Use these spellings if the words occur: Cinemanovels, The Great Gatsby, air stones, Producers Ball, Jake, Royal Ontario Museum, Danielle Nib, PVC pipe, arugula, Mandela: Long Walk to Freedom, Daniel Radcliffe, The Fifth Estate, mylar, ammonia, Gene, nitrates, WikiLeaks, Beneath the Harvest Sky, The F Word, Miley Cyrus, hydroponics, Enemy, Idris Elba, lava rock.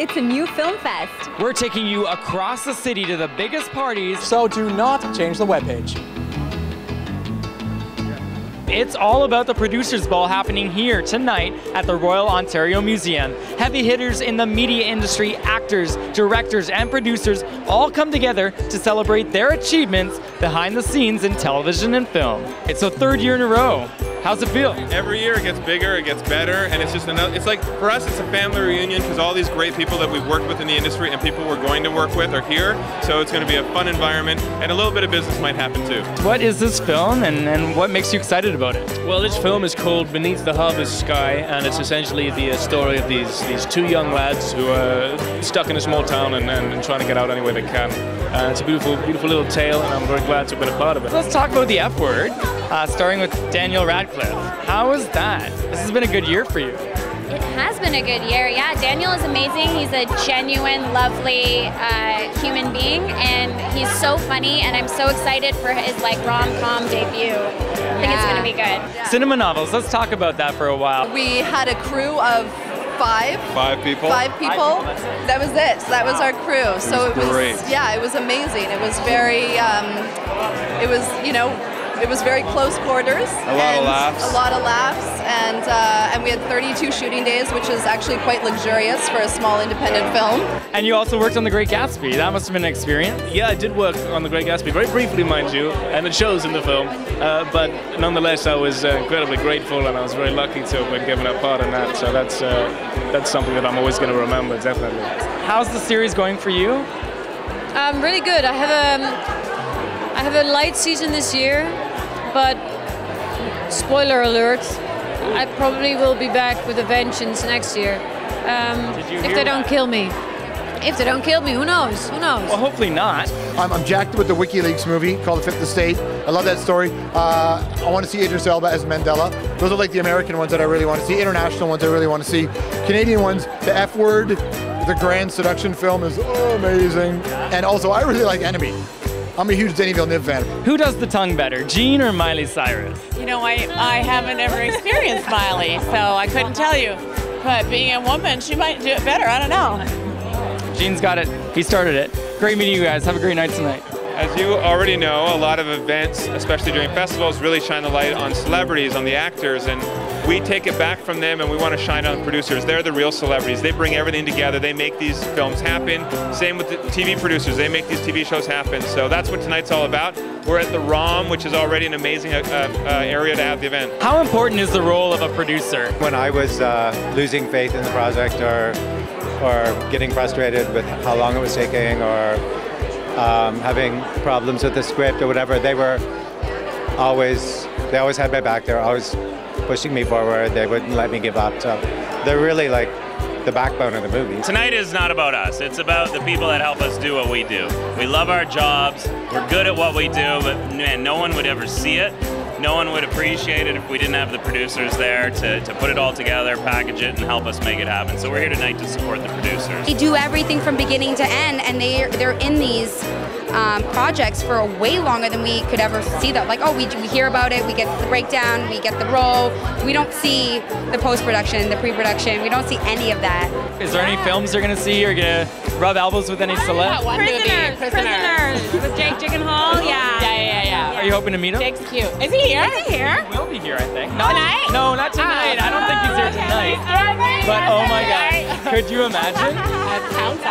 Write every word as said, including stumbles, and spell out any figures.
It's a new film fest. We're taking you across the city to the biggest parties. So do not change the webpage. It's all about the Producers Ball happening here tonight at the Royal Ontario Museum. Heavy hitters in the media industry, actors, directors, and producers all come together to celebrate their achievements behind the scenes in television and film. It's the third year in a row. How's it feel? Every year it gets bigger, it gets better, and it's just another, it's like, for us it's a family reunion because all these great people that we've worked with in the industry and people we're going to work with are here, so it's going to be a fun environment, and a little bit of business might happen too. What is this film, and, and what makes you excited about it? Well, this film is called Beneath the Harvest Sky, and it's essentially the story of these, these two young lads who are stuck in a small town and, and, and trying to get out any way they can. Uh, it's a beautiful, beautiful little tale, and I'm very glad to have been a part of it. Let's talk about The F Word, uh, starring with Daniel Radcliffe. How was that? This has been a good year for you. It has been a good year, yeah. Daniel is amazing. He's a genuine, lovely uh, human being, and he's so funny, and I'm so excited for his like rom-com debut. I think yeah. It's going to be good. Cinemanovels, let's talk about that for a while. We had a crew of Five. Five people. Five people. Five people that was it. That was our crew. So it was, it was great. Yeah, it was amazing. It was very, um, it was, you know, it was very close quarters. A lot and of laughs. A lot of laughs. And, uh, and we had thirty-two shooting days, which is actually quite luxurious for a small independent film. And you also worked on The Great Gatsby. That must have been an experience. Yeah, I did work on The Great Gatsby, very briefly, mind you, and it shows in the film. Uh, but nonetheless, I was uh, incredibly grateful, and I was very lucky to have been given a part in that. So that's, uh, that's something that I'm always going to remember, definitely. How's the series going for you? Um, really good. I have, a, I have a light season this year. But, spoiler alert, I probably will be back with a vengeance next year, um, if they don't kill me. If they don't kill me, who knows? Who knows? Well, hopefully not. I'm, I'm jacked with the WikiLeaks movie called The Fifth Estate. I love that story. Uh, I want to see Idris Elba as Mandela. Those are like the American ones that I really want to see. International ones I really want to see. Canadian ones, The F Word, the Grand Seduction film is amazing. And also, I really like Enemy. I'm a huge Danielle Nib fan. Who does the tongue better, Gene or Miley Cyrus? You know, I, I haven't ever experienced Miley, so I couldn't tell you. But being a woman, she might do it better, I don't know. Gene's got it, he started it. Great meeting you guys, have a great night tonight. As you already know, a lot of events, especially during festivals, really shine the light on celebrities, on the actors, and we take it back from them and we want to shine on producers. They're the real celebrities. They bring everything together. They make these films happen. Same with the T V producers. They make these T V shows happen. So that's what tonight's all about. We're at the ROM, which is already an amazing uh, uh, area to have the event. How important is the role of a producer? When I was uh, losing faith in the project or, or getting frustrated with how long it was taking or um, having problems with the script or whatever, they were always, they always had my back. They were always pushing me forward, they wouldn't let me give up. So they're really like the backbone of the movie. Tonight is not about us, it's about the people that help us do what we do. We love our jobs, we're good at what we do, but man, no one would ever see it. No one would appreciate it if we didn't have the producers there to, to put it all together, package it, and help us make it happen. So we're here tonight to support the producers. They do everything from beginning to end, and they, they're in these um, projects for way longer than we could ever see them. Like, oh, we, we hear about it, we get the breakdown, we get the role. We don't see the post-production, the pre-production. We don't see any of that. Is there any films you're going to see or going to rub elbows with any celebs? Prisoners, Prisoners. Prisoners. With Jake Gyllenhaal, yeah. Yeah, yeah, yeah. Are you hoping to meet him? Jake's cute. Is he here? Is he here? He will be here, I think. Not tonight? No, not tonight. Oh, I don't think he's here okay. tonight. But oh my God, could you imagine? That sounds